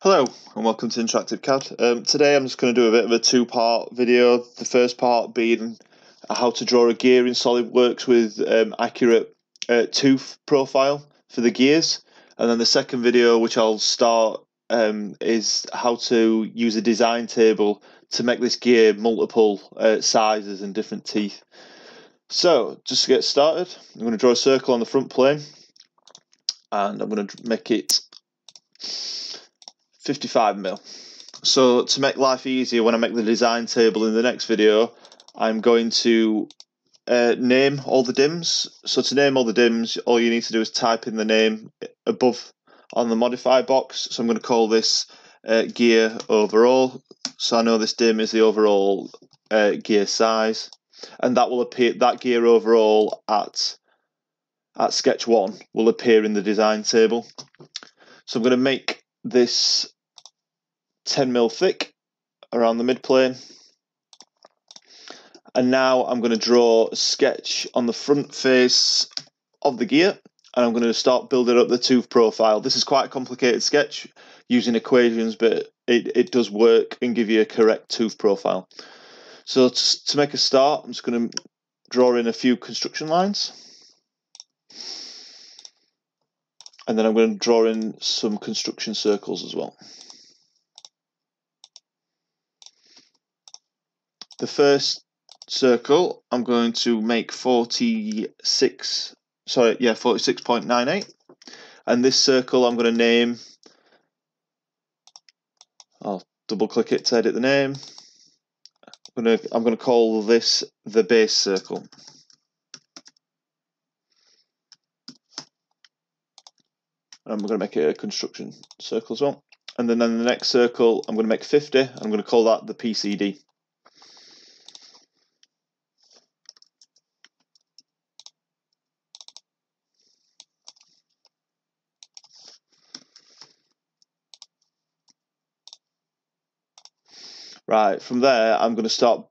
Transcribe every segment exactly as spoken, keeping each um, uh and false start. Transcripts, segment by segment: Hello and welcome to Interactive C A D. Um, today I'm just going to do a bit of a two-part video. The first part being how to draw a gear in SolidWorks with um, accurate uh, tooth profile for the gears, and then the second video, which I'll start, um, is how to use a design table to make this gear multiple uh, sizes and different teeth. So just to get started, I'm going to draw a circle on the front plane, and I'm going to make it fifty-five mil. So to make life easier when I make the design table in the next video, I'm going to uh, name all the dims. So to name all the dims, all you need to do is type in the name above on the modify box. So I'm going to call this uh, gear overall. So I know this dim is the overall uh, gear size, and that will appear, that gear overall at at sketch one will appear in the design table. So I'm going to make this ten mil thick around the mid plane, and now I'm going to draw a sketch on the front face of the gear, and I'm going to start building up the tooth profile. This is quite a complicated sketch using equations, but it, it does work and give you a correct tooth profile. So to, to make a start, I'm just going to draw in a few construction lines, and then I'm going to draw in some construction circles as well. The first circle I'm going to make forty-six sorry yeah forty-six point nine eight, and this circle I'm going to name, I'll double click it to edit the name. I'm going to I'm going to call this the base circle. I'm going to make it a construction circle as well, and then in the next circle I'm going to make fifty, and I'm going to call that the P C D. Right, from there I'm going to start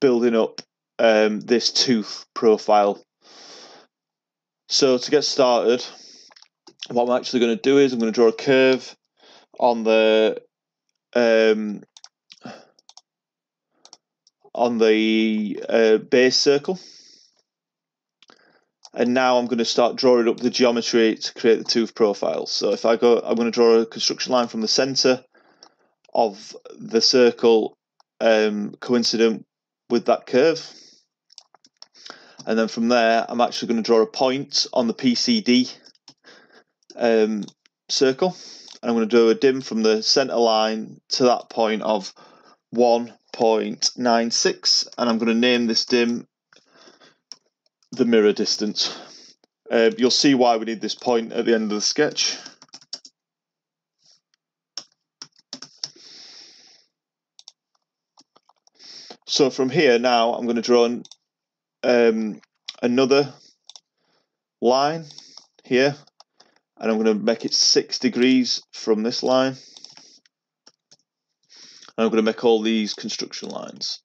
building up um, this tooth profile. So to get started, what I'm actually going to do is I'm going to draw a curve on the um, on the uh, base circle, and now I'm going to start drawing up the geometry to create the tooth profile. So if I go, I'm going to draw a construction line from the center of the circle, um, coincident with that curve, and then from there I'm actually going to draw a point on the P C D um circle, and I'm going to do a dim from the center line to that point of one point nine six, and I'm going to name this dim the mirror distance. Uh, you'll see why we need this point at the end of the sketch. So from here now I'm going to draw an, um, another line here, and I'm going to make it six degrees from this line, and I'm going to make all these construction lines.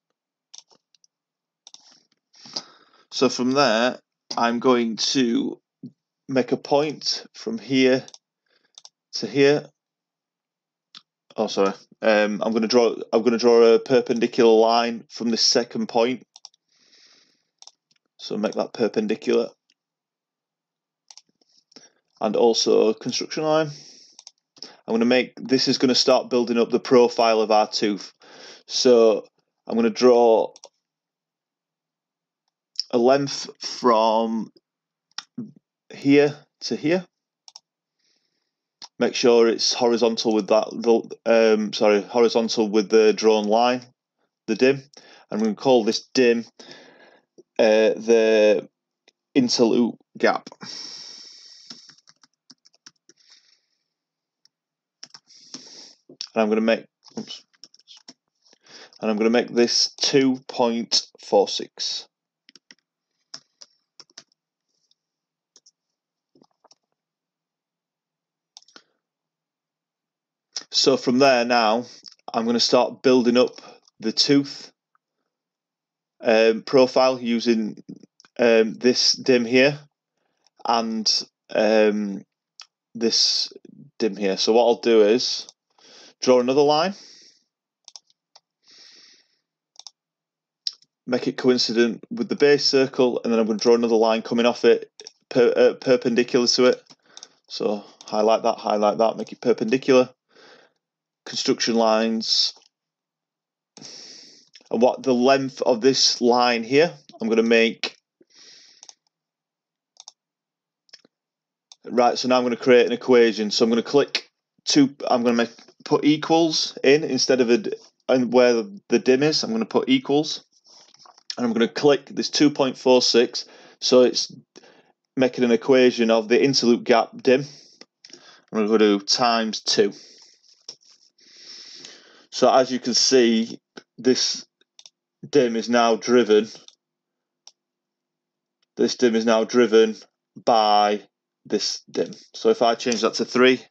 So from there I'm going to make a point from here to here. Oh sorry, um, I'm going to draw I'm going to draw a perpendicular line from the second point. So make that perpendicular, and also a construction line. I'm going to make, this is going to start building up the profile of our tooth. So I'm going to draw a length from here to here. Make sure it's horizontal with that, the, um, sorry, horizontal with the drawn line, the dim. I'm going to call this dim uh, the interloop gap. And I'm going to make, oops, and I'm going to make this two point four six. So from there now, I'm going to start building up the tooth um, profile using um, this dim here and um, this dim here. So what I'll do is draw another line, make it coincident with the base circle, and then I'm going to draw another line coming off it per, uh, perpendicular to it. So highlight that, highlight that, make it perpendicular. Construction lines. And what the length of this line here, I'm going to make. Right, so now I'm going to create an equation. So I'm going to click two, I'm going to make, put equals in instead of a, and where the dim is, I'm going to put equals. And I'm going to click this two point four six, so it's making an equation of the interloop gap dim. I'm going to do times two. So as you can see, this dim is now driven. This dim is now driven by this dim. So if I change that to three,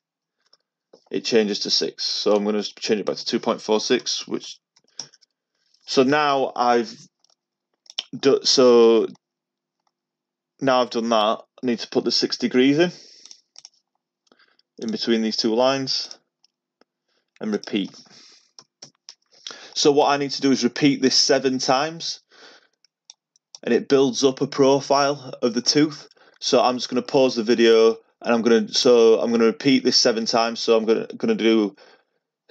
it changes to six. So I'm going to change it back to two point four six, which, so now I've done, so now I've done that, I need to put the six degrees in, in between these two lines, and repeat. So what I need to do is repeat this seven times, and it builds up a profile of the tooth. So I'm just going to pause the video, and I'm going to, so I'm going to repeat this seven times. So I'm going to, going to do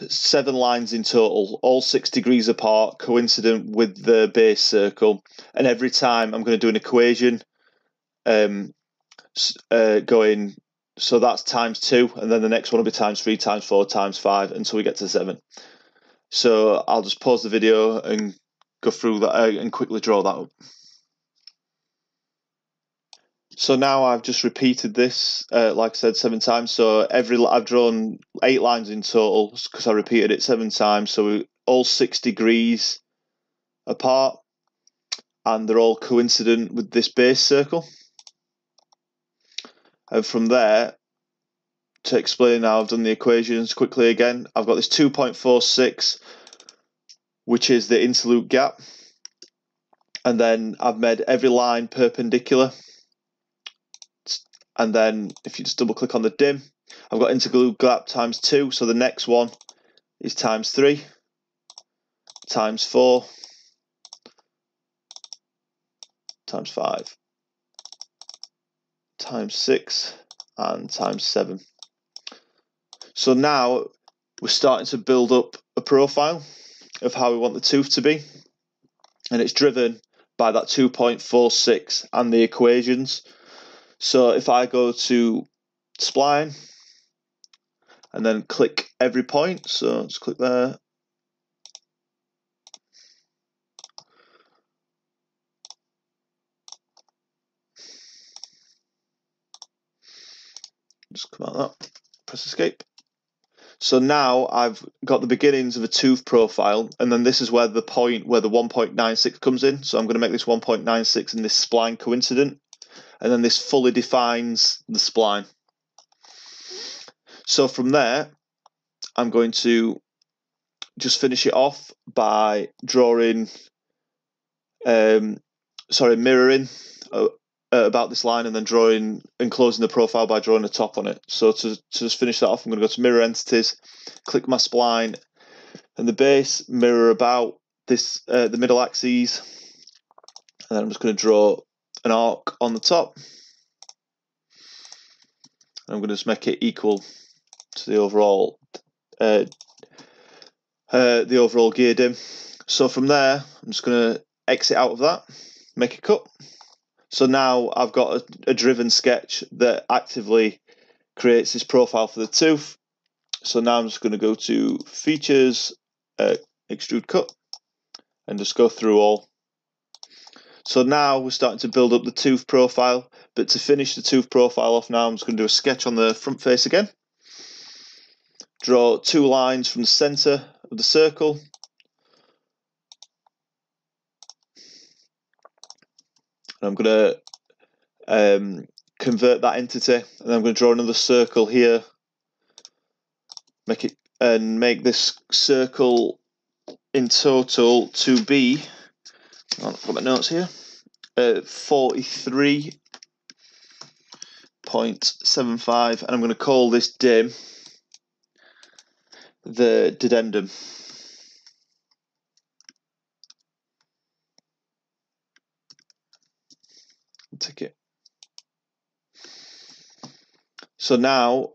seven lines in total, all six degrees apart, coincident with the base circle. And every time I'm going to do an equation, um, uh, going, so that's times two, and then the next one will be times three, times four, times five, until we get to seven. So I'll just pause the video and go through that uh, and quickly draw that up. So now I've just repeated this, uh, like I said, seven times. So every I've drawn eight lines in total because I repeated it seven times. So we, all six degrees apart, and they're all coincident with this base circle. And from there, to explain how I've done the equations quickly again, I've got this two point four six, which is the interloop gap. And then I've made every line perpendicular. And then if you just double click on the dim, I've got interloop gap times two. So the next one is times three, times four, times five, times six, and times seven. So now we're starting to build up a profile of how we want the tooth to be. And it's driven by that two point four six and the equations. So if I go to spline and then click every point, so just click there. Just come out of that, press escape. So now I've got the beginnings of a tooth profile, and then this is where the point where the one point nine six comes in. So I'm going to make this one point nine six and this spline coincident. And then this fully defines the spline. So from there, I'm going to just finish it off by drawing, um, sorry, mirroring uh, about this line, and then drawing and closing the profile by drawing a top on it. So to, to just finish that off, I'm going to go to mirror entities, click my spline and the base, mirror about this uh, the middle axes, and then I'm just going to draw an arc on the top. I'm going to just make it equal to the overall uh, uh, the overall gear dim. So from there, I'm just going to exit out of that, make a cut. So now I've got a, a driven sketch that actively creates this profile for the tooth. So now I'm just going to go to features, uh, extrude cut, and just go through all. So now we're starting to build up the tooth profile, but to finish the tooth profile off now, I'm just going to do a sketch on the front face again. Draw two lines from the centre of the circle. And I'm going to um, convert that entity, and then I'm going to draw another circle here. Make it and make this circle in total to be, I've got my notes here, uh, forty-three point seven five, and I'm going to call this dim the dedendum. Take it. So now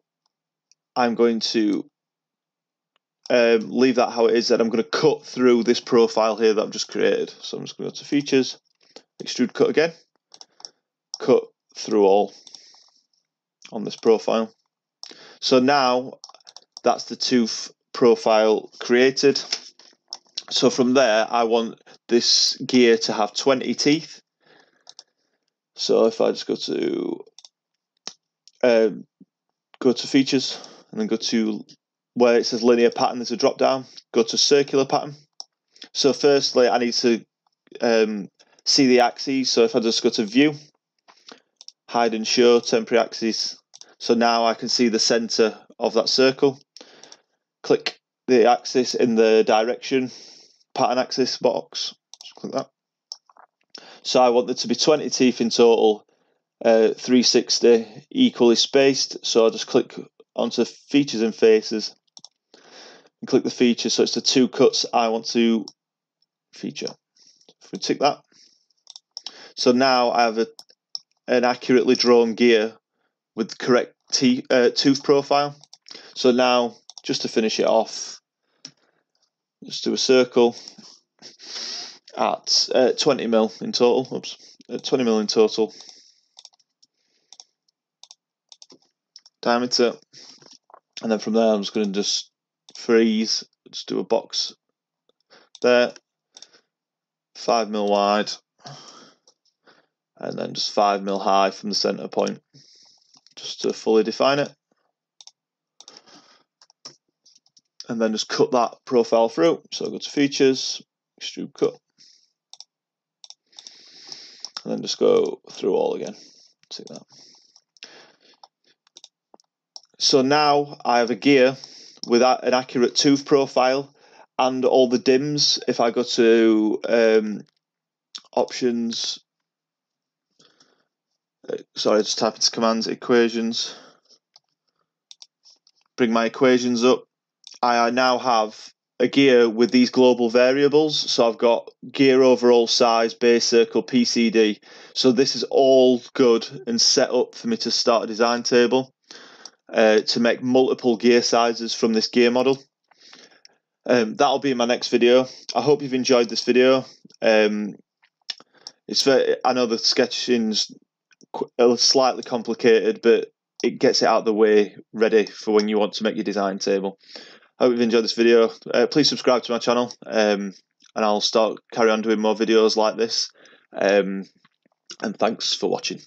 I'm going to um, leave that how it is. Then I'm going to cut through this profile here that I've just created. So I'm just going to go to Features, Extrude Cut again, Cut Through All on this profile. So now that's the tooth profile created. So from there, I want this gear to have twenty teeth. So if I just go to uh, go to Features and then go to where it says Linear Pattern, there's a drop down, go to Circular Pattern. So firstly, I need to um, see the axes. So if I just go to View, Hide and Show Temporary Axes. So now I can see the center of that circle. Click the axis in the direction pattern axis box. Just click that. So I want there to be twenty teeth in total, uh, three sixty, equally spaced. So I'll just click onto Features and Faces and click the feature. So it's the two cuts I want to feature. If we tick that. So now I have a, an accurately drawn gear with the correct te uh, tooth profile. So now, just to finish it off, let's do a circle at uh, twenty mil in total. Oops, at twenty mil in total. Diameter, and then from there, I'm just going to just freeze. Just do a box there, five mil wide, and then just five mil high from the center point, just to fully define it, and then just cut that profile through. So I'll go to Features, Extrude Cut. And then just go through all again. Take that. So now I have a gear with an accurate tooth profile and all the dims. If I go to um, options, sorry, I just type into commands, equations, bring my equations up. I now have a gear with these global variables. So I've got gear overall size, base circle, P C D. So this is all good and set up for me to start a design table uh, to make multiple gear sizes from this gear model. Um, that'll be in my next video. I hope you've enjoyed this video. Um, it's very, I know the sketching's slightly complicated, but it gets it out of the way ready for when you want to make your design table. Hope you've enjoyed this video. Uh, please subscribe to my channel, um, and I'll start carry on doing more videos like this. Um, and thanks for watching.